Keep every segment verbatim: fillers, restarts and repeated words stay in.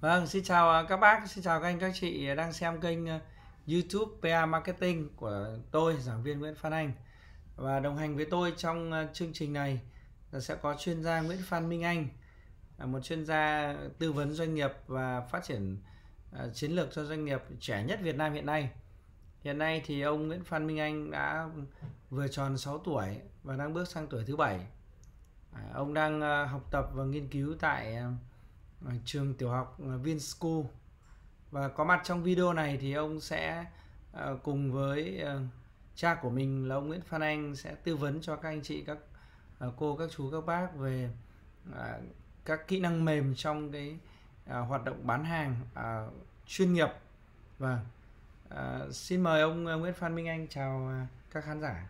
Vâng, xin chào các bác, xin chào các anh, các chị đang xem kênh YouTube pê a Marketing của tôi, giảng viên Nguyễn Phan Anh. Và đồng hành với tôi trong chương trình này sẽ có chuyên gia Nguyễn Phan Minh Anh, một chuyên gia tư vấn doanh nghiệp và phát triển chiến lược cho doanh nghiệp trẻ nhất Việt Nam hiện nay. Hiện nay thì ông Nguyễn Phan Minh Anh đã vừa tròn sáu tuổi và đang bước sang tuổi thứ bảy. Ông đang học tập và nghiên cứu tại trường tiểu học Vin School. Và có mặt trong video này thì ông sẽ cùng với cha của mình là ông Nguyễn Phan Anh sẽ tư vấn cho các anh chị, các cô, các chú, các bác về các kỹ năng mềm trong cái hoạt động bán hàng chuyên nghiệp. Và xin mời ông Nguyễn Phan Minh Anh chào các khán giả.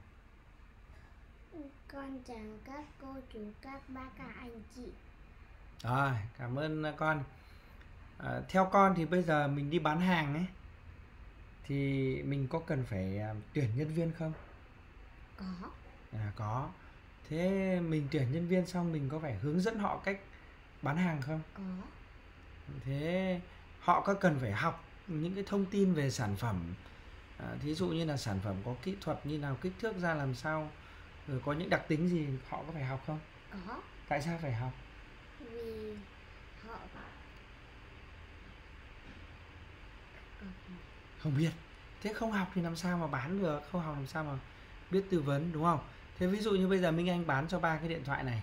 Con chào các cô, chú, các bác, các anh chị. Rồi, cảm ơn con. à, Theo con thì bây giờ mình đi bán hàng ấy, thì mình có cần phải tuyển nhân viên không? Có. à, Có. Thế mình tuyển nhân viên xong mình có phải hướng dẫn họ cách bán hàng không? Có. Thế họ có cần phải học những cái thông tin về sản phẩm, à, thí dụ như là sản phẩm có kỹ thuật như nào, kích thước ra làm sao, rồi có những đặc tính gì, họ có phải học không? Có. Tại sao phải học? Vì họ không biết. Thế không học thì làm sao mà bán được, không học làm sao mà biết tư vấn, đúng không? Thế ví dụ như bây giờ Minh Anh bán cho ba cái điện thoại này,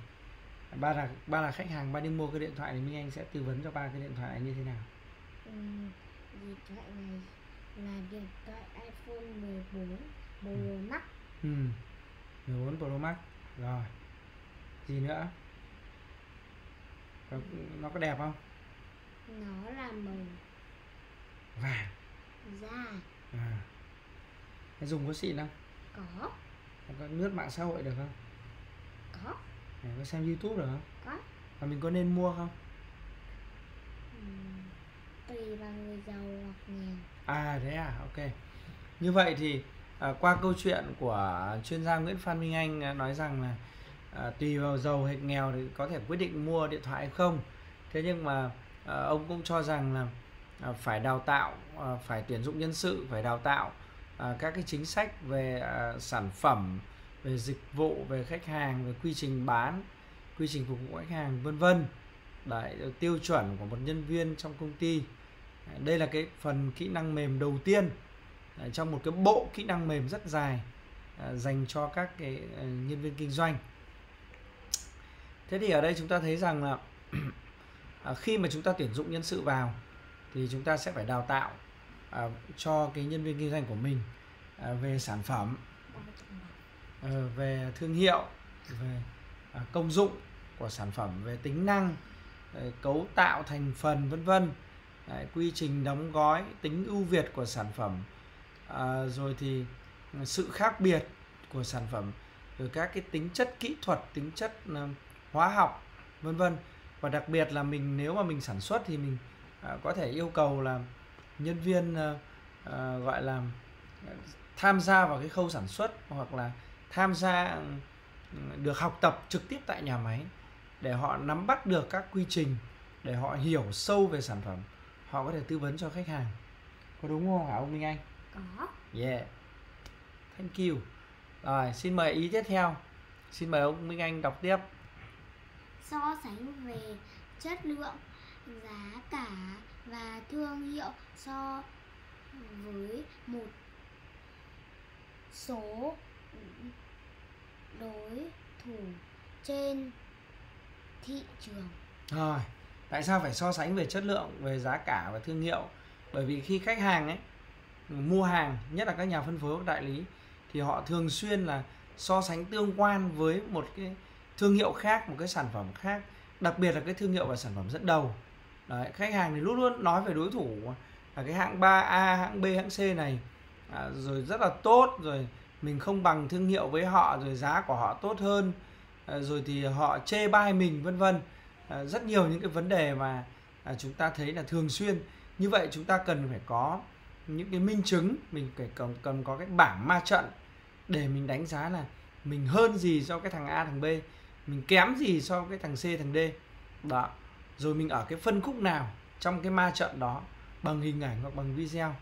ba là ba là khách hàng, ba đi mua cái điện thoại thì Minh Anh sẽ tư vấn cho ba cái điện thoại này như thế nào? Ừ, điện thoại này là điện thoại iPhone mười bốn Pro Max. Ừ, mười bốn Pro Max. Rồi, gì nữa? Nó có đẹp không? Nó là màu vàng da. À, cái dùng có xịn không? Có. Có lướt mạng xã hội được không? Có. À, có xem YouTube được không? Có. Và mình có nên mua không? Ừ, tùy vào người giàu hoặc nghèo. À, thế à, ok. Như vậy thì à, qua câu chuyện của chuyên gia Nguyễn Phan Minh Anh nói rằng là À, tùy vào giàu hay nghèo thì có thể quyết định mua điện thoại hay không. Thế nhưng mà à, ông cũng cho rằng là à, phải đào tạo, à, phải tuyển dụng nhân sự, phải đào tạo à, các cái chính sách về à, sản phẩm, về dịch vụ, về khách hàng, về quy trình bán, quy trình phục vụ khách hàng, vân vân. Đấy, tiêu chuẩn của một nhân viên trong công ty. Đây là cái phần kỹ năng mềm đầu tiên à, trong một cái bộ kỹ năng mềm rất dài à, dành cho các cái à, nhân viên kinh doanh. Thế thì ở đây chúng ta thấy rằng là khi mà chúng ta tuyển dụng nhân sự vào thì chúng ta sẽ phải đào tạo à, cho cái nhân viên kinh doanh của mình à, về sản phẩm, à, về thương hiệu, về à, công dụng của sản phẩm, về tính năng, à, cấu tạo thành phần, vân vân, à, quy trình đóng gói, tính ưu việt của sản phẩm, à, rồi thì sự khác biệt của sản phẩm, rồi các cái tính chất kỹ thuật, tính chất à, hóa học, vân vân. Và đặc biệt là mình nếu mà mình sản xuất thì mình à, có thể yêu cầu là nhân viên à, à, gọi là tham gia vào cái khâu sản xuất, hoặc là tham gia được học tập trực tiếp tại nhà máy để họ nắm bắt được các quy trình, để họ hiểu sâu về sản phẩm, họ có thể tư vấn cho khách hàng. Có đúng không hả ông Minh Anh? Có. Yeah. Thank you. Rồi, xin mời ý tiếp theo. Xin mời ông Minh Anh đọc tiếp. So sánh về chất lượng, giá cả và thương hiệu so với một số đối thủ trên thị trường. Rồi, tại sao phải so sánh về chất lượng, về giá cả và thương hiệu? Bởi vì khi khách hàng ấy mua hàng, nhất là các nhà phân phối, các đại lý, thì họ thường xuyên là so sánh tương quan với một cái thương hiệu khác, một cái sản phẩm khác, đặc biệt là cái thương hiệu và sản phẩm dẫn đầu. Đấy, khách hàng thì luôn luôn nói về đối thủ là cái hãng ba A, hãng B, hãng C này à, rồi rất là tốt, rồi mình không bằng thương hiệu với họ, rồi giá của họ tốt hơn, à, rồi thì họ chê bai mình, vân vân. À, rất nhiều những cái vấn đề mà à, chúng ta thấy là thường xuyên. Như vậy chúng ta cần phải có những cái minh chứng, mình phải cần, cần có cái bảng ma trận để mình đánh giá là mình hơn gì so với cái thằng A, thằng B, mình kém gì so với cái thằng C, thằng D. Đó. Rồi mình ở cái phân khúc nào trong cái ma trận đó bằng hình ảnh hoặc bằng video.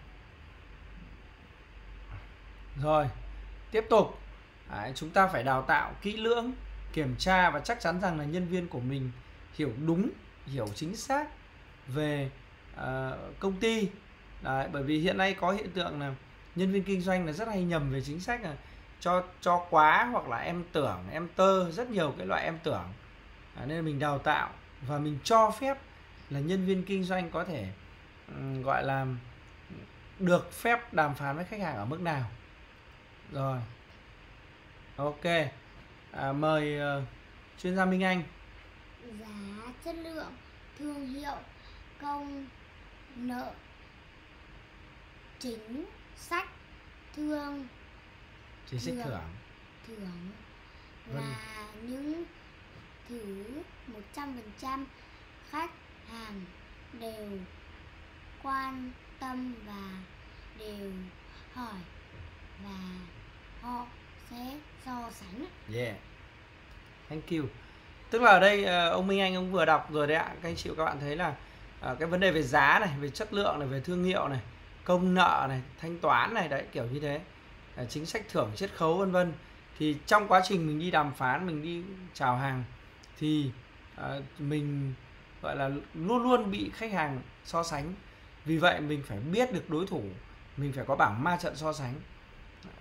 Rồi tiếp tục, à, chúng ta phải đào tạo kỹ lưỡng, kiểm tra và chắc chắn rằng là nhân viên của mình hiểu đúng, hiểu chính xác về uh, công ty. Đấy, bởi vì hiện nay có hiện tượng là nhân viên kinh doanh là rất hay nhầm về chính sách là cho cho quá hoặc là em tưởng, em tơ, rất nhiều cái loại em tưởng. À, nên mình đào tạo và mình cho phép là nhân viên kinh doanh có thể um, gọi là được phép đàm phán với khách hàng ở mức nào. Rồi, ok, à, mời uh, chuyên gia Minh Anh. Giá, chất lượng, thương hiệu, công nợ, chính sách, thương, chính sách thưởng, thưởng là vâng. Những thứ một trăm phần trăm khách hàng đều quan tâm và đều hỏi và họ sẽ so sánh. Yeah, thank you. Tức là ở đây ông Minh Anh ông vừa đọc rồi đấy ạ. Các anh chị các bạn thấy là cái vấn đề về giá này, về chất lượng này, về thương hiệu này, công nợ này, thanh toán này, đấy kiểu như thế, chính sách thưởng chiết khấu vân vân. Thì trong quá trình mình đi đàm phán, mình đi chào hàng thì mình gọi là luôn luôn bị khách hàng so sánh. Vì vậy mình phải biết được đối thủ, mình phải có bảng ma trận so sánh.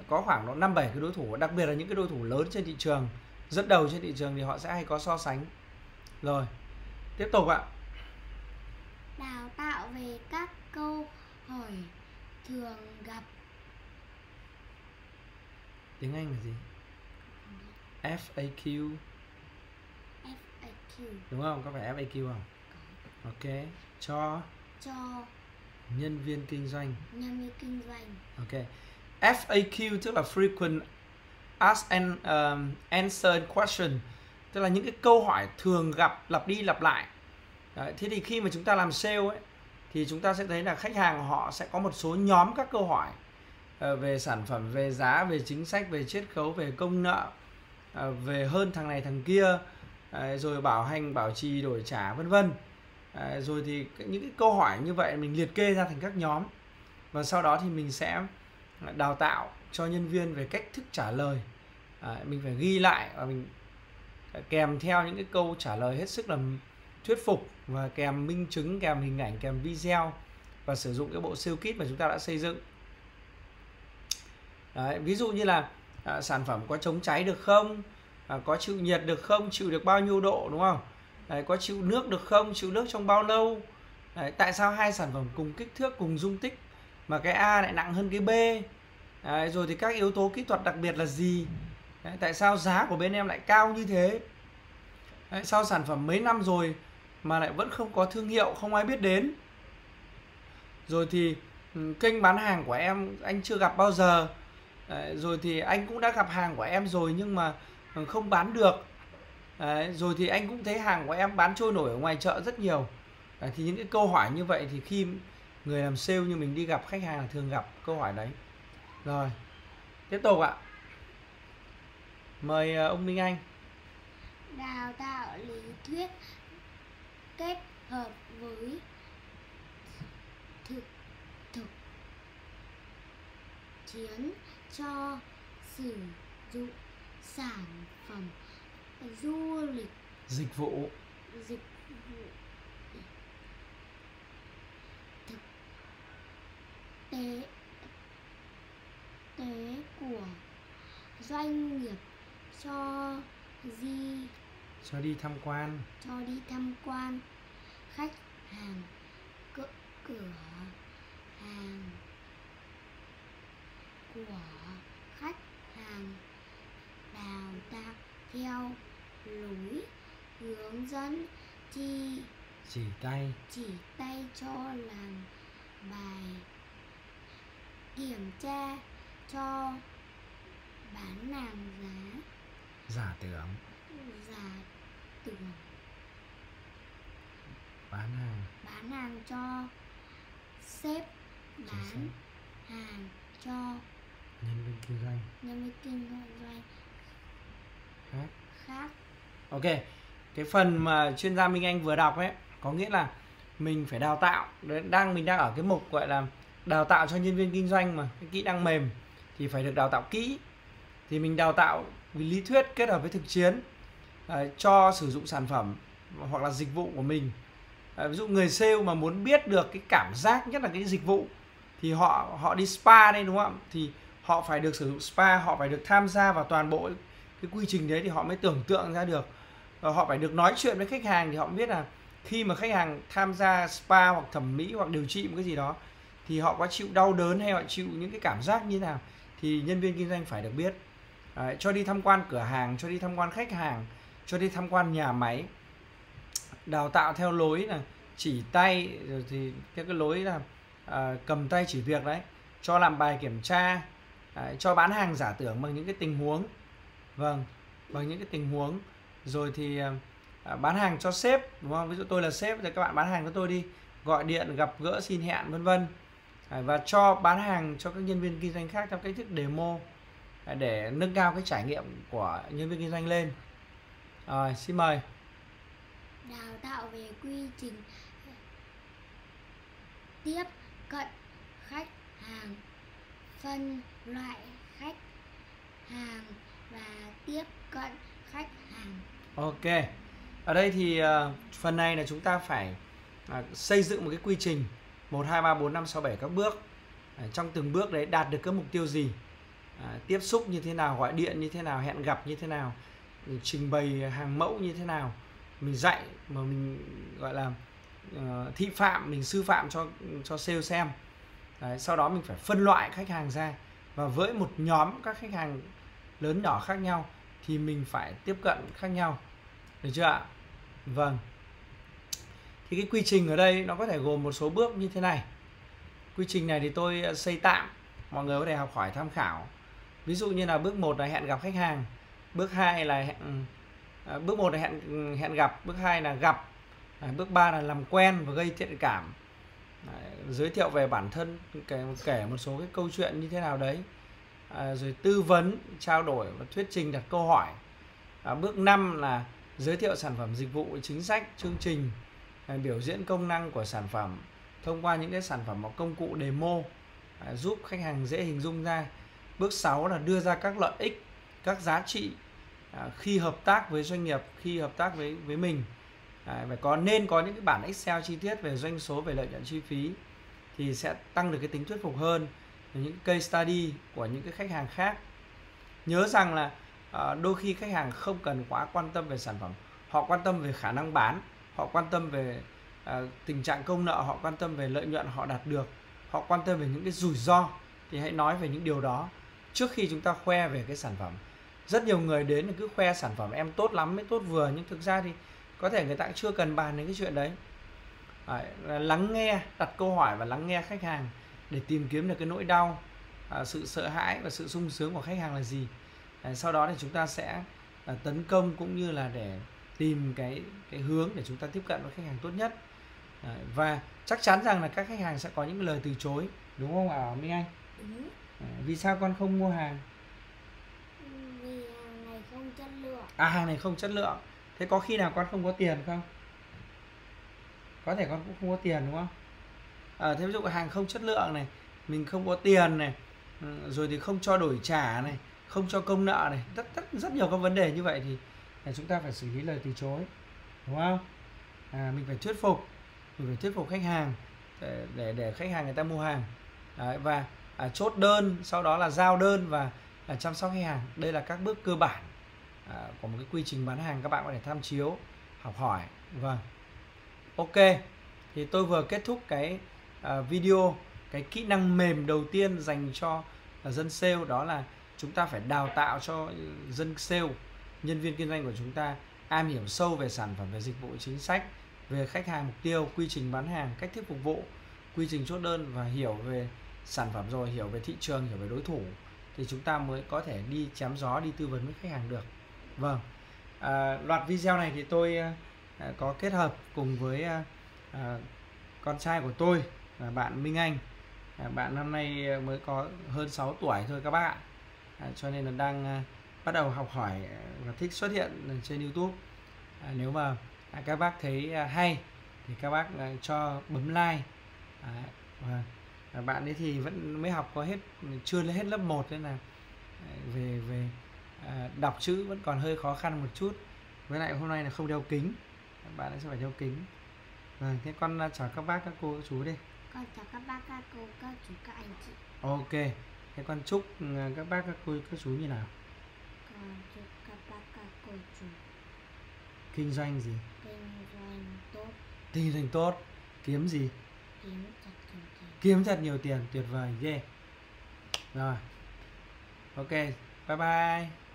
Có khoảng năm bảy cái đối thủ, đặc biệt là những cái đối thủ lớn trên thị trường, dẫn đầu trên thị trường thì họ sẽ hay có so sánh. Rồi, tiếp tục ạ. Đào tạo về các câu hỏi thường gặp. Tiếng Anh là gì? ép a quy. ép a quy. Đúng không? Có phải ép a quy không? Có. Ok, cho cho nhân viên kinh doanh. Nhân viên kinh doanh. Ok. ép a quy tức là frequent ask and um, answer question, tức là những cái câu hỏi thường gặp, lặp đi lặp lại. Đấy, thế thì khi mà chúng ta làm sale ấy, thì chúng ta sẽ thấy là khách hàng họ sẽ có một số nhóm các câu hỏi uh, về sản phẩm, về giá, về chính sách, về chiết khấu, về công nợ, uh, về hơn thằng này thằng kia, uh, rồi bảo hành, bảo trì, đổi trả vân vân. Uh, rồi thì những cái câu hỏi như vậy mình liệt kê ra thành các nhóm và sau đó thì mình sẽ đào tạo cho nhân viên về cách thức trả lời. À, mình phải ghi lại và mình kèm theo những cái câu trả lời hết sức là thuyết phục và kèm minh chứng, kèm hình ảnh, kèm video và sử dụng cái bộ siêu kit mà chúng ta đã xây dựng. Đấy, ví dụ như là à, sản phẩm có chống cháy được không, à, có chịu nhiệt được không, chịu được bao nhiêu độ, đúng không? Đấy, có chịu nước được không, chịu nước trong bao lâu. Đấy, tại sao hai sản phẩm cùng kích thước, cùng dung tích mà cái A lại nặng hơn cái B? Đấy, rồi thì các yếu tố kỹ thuật đặc biệt là gì? Đấy, tại sao giá của bên em lại cao như thế? Đấy, sao sản phẩm mấy năm rồi mà lại vẫn không có thương hiệu, không ai biết đến? Rồi thì kênh bán hàng của em anh chưa gặp bao giờ. Đấy, rồi thì anh cũng đã gặp hàng của em rồi nhưng mà không bán được. Đấy, rồi thì anh cũng thấy hàng của em bán trôi nổi ở ngoài chợ rất nhiều. Đấy, thì những cái câu hỏi như vậy thì khi người làm sale như mình đi gặp khách hàng là thường gặp câu hỏi đấy. Rồi, tiếp tục ạ. Mời ông Minh Anh. Đào tạo lý thuyết kết hợp với thực thực chiến cho sử dụng sản phẩm du lịch, dịch vụ, dịch vụ thực tế tế của doanh nghiệp cho di cho đi tham quan cho đi tham quan khách hàng cửa, cửa hàng của khách hàng, đào tạo theo lối hướng dẫn chi chỉ tay chỉ tay cho làm bài, kiểm tra cho bán hàng giá, giả tưởng, giả tưởng bán hàng, bán hàng cho sếp, bán hàng cho nhân viên kinh doanh, nhân viên kinh doanh khác. khác. Ok, cái phần mà chuyên gia Minh Anh vừa đọc ấy có nghĩa là mình phải đào tạo. Đang mình đang ở cái mục gọi là đào tạo cho nhân viên kinh doanh, mà cái kỹ năng mềm thì phải được đào tạo kỹ. Thì mình đào tạo lý thuyết kết hợp với thực chiến à, cho sử dụng sản phẩm hoặc là dịch vụ của mình. À, ví dụ người sale mà muốn biết được cái cảm giác, nhất là cái dịch vụ, thì họ họ đi spa đây, đúng không ạ? Thì họ phải được sử dụng spa, họ phải được tham gia vào toàn bộ cái quy trình đấy thì họ mới tưởng tượng ra được. Và họ phải được nói chuyện với khách hàng thì họ mới biết là khi mà khách hàng tham gia spa hoặc thẩm mỹ hoặc điều trị một cái gì đó thì họ có chịu đau đớn hay họ chịu những cái cảm giác như thế nào, thì nhân viên kinh doanh phải được biết. Đấy, cho đi tham quan cửa hàng, cho đi tham quan khách hàng, cho đi tham quan nhà máy. Đào tạo theo lối là chỉ tay, rồi thì theo cái lối là à, cầm tay chỉ việc đấy, cho làm bài kiểm tra, đấy, cho bán hàng giả tưởng bằng những cái tình huống, vâng, bằng những cái tình huống, rồi thì à, bán hàng cho sếp, đúng không? Ví dụ tôi là sếp rồi các bạn bán hàng cho tôi đi, gọi điện gặp gỡ xin hẹn vân vân, và cho bán hàng cho các nhân viên kinh doanh khác theo cách thức demo để nâng cao cái trải nghiệm của nhân viên kinh doanh lên. Rồi, xin mời. Đào tạo về quy trình tiếp cận khách hàng, phân loại khách hàng và tiếp cận khách hàng. Ok, ở đây thì phần này là chúng ta phải xây dựng một cái quy trình một, hai, ba, bốn, năm, sáu, bảy các bước. Trong từng bước đấy đạt được các mục tiêu gì, tiếp xúc như thế nào, gọi điện như thế nào, hẹn gặp như thế nào, trình bày hàng mẫu như thế nào. Mình dạy mà mình gọi là uh, thị phạm, mình sư phạm cho cho sale xem. Đấy, sau đó mình phải phân loại khách hàng ra, và với một nhóm các khách hàng lớn nhỏ khác nhau thì mình phải tiếp cận khác nhau, được chưa ạ? Vâng, thì cái quy trình ở đây nó có thể gồm một số bước như thế này. Quy trình này thì tôi xây tạm, mọi người có thể học hỏi tham khảo. Ví dụ như là bước một là hẹn gặp khách hàng, bước hai là hẹn Bước một là hẹn, hẹn gặp, bước hai là gặp, bước ba là làm quen và gây thiện cảm. Đấy, giới thiệu về bản thân, kể, kể một số cái câu chuyện như thế nào đấy, à, rồi tư vấn, trao đổi và thuyết trình, đặt câu hỏi. À, bước năm là giới thiệu sản phẩm, dịch vụ, chính sách, chương trình, à, biểu diễn công năng của sản phẩm thông qua những cái sản phẩm hoặc công cụ demo, à, giúp khách hàng dễ hình dung ra. Bước sáu là đưa ra các lợi ích, các giá trị khi hợp tác với doanh nghiệp, khi hợp tác với với mình. À, phải có nên có những cái bản Excel chi tiết về doanh số, về lợi nhuận, chi phí thì sẽ tăng được cái tính thuyết phục hơn, những case study của những cái khách hàng khác. Nhớ rằng là à, đôi khi khách hàng không cần quá quan tâm về sản phẩm, họ quan tâm về khả năng bán, họ quan tâm về à, tình trạng công nợ, họ quan tâm về lợi nhuận họ đạt được, họ quan tâm về những cái rủi ro, thì hãy nói về những điều đó trước khi chúng ta khoe về cái sản phẩm. Rất nhiều người đến là cứ khoe sản phẩm em tốt lắm mới tốt vừa, nhưng thực ra thì có thể người ta cũng chưa cần bàn đến cái chuyện đấy. Đấy, lắng nghe, đặt câu hỏi và lắng nghe khách hàng để tìm kiếm được cái nỗi đau, sự sợ hãi và sự sung sướng của khách hàng là gì. Đấy, sau đó thì chúng ta sẽ tấn công cũng như là để tìm cái, cái hướng để chúng ta tiếp cận với khách hàng tốt nhất. Đấy, và chắc chắn rằng là các khách hàng sẽ có những lời từ chối, đúng không ạ Minh Anh? Đúng. Vì sao con không mua hàng? À, hàng này không chất lượng. Thế có khi nào con không có tiền không? Có thể con cũng không có tiền, đúng không? À, thế ví dụ hàng không chất lượng này, mình không có tiền này, rồi thì không cho đổi trả này, không cho công nợ này, rất rất rất nhiều các vấn đề như vậy thì chúng ta phải xử lý lời từ chối, đúng không? À, mình phải thuyết phục, mình phải thuyết phục khách hàng để để, để khách hàng người ta mua hàng. Đấy, và à, chốt đơn, sau đó là giao đơn và à, chăm sóc khách hàng. Đây là các bước cơ bản của một cái quy trình bán hàng, các bạn có thể tham chiếu, học hỏi. Vâng, ok, thì tôi vừa kết thúc cái video, cái kỹ năng mềm đầu tiên dành cho dân sale, đó là chúng ta phải đào tạo cho dân sale, nhân viên kinh doanh của chúng ta am hiểu sâu về sản phẩm, về dịch vụ, chính sách, về khách hàng mục tiêu, quy trình bán hàng, cách thức phục vụ, quy trình chốt đơn, và hiểu về sản phẩm rồi hiểu về thị trường, hiểu về đối thủ thì chúng ta mới có thể đi chém gió, đi tư vấn với khách hàng được. Vâng, à, loạt video này thì tôi à, có kết hợp cùng với à, à, con trai của tôi là bạn Minh Anh. À, bạn năm nay mới có hơn sáu tuổi thôi các bạn, à, cho nên là đang à, bắt đầu học hỏi và thích xuất hiện trên YouTube. À, nếu mà à, các bác thấy à, hay thì các bác cho bấm like. Đấy. Và bạn ấy thì vẫn mới học có hết, chưa hết lớp một nên là về về đọc chữ vẫn còn hơi khó khăn một chút, với lại hôm nay là không đeo kính, bạn ấy sẽ phải đeo kính. Rồi, thế con chào các bác các cô các chú đi. Con chào các bác các cô các chú các anh chị. Ok, thế con chúc các bác các cô các chú như nào? Con chúc các bác các cô chú kinh doanh gì? Kinh doanh tốt. Kinh doanh tốt, kiếm gì? Kiếm thật nhiều tiền. Kiếm thật nhiều tiền, tuyệt vời, ghê. Yeah. Rồi, ok, bye bye.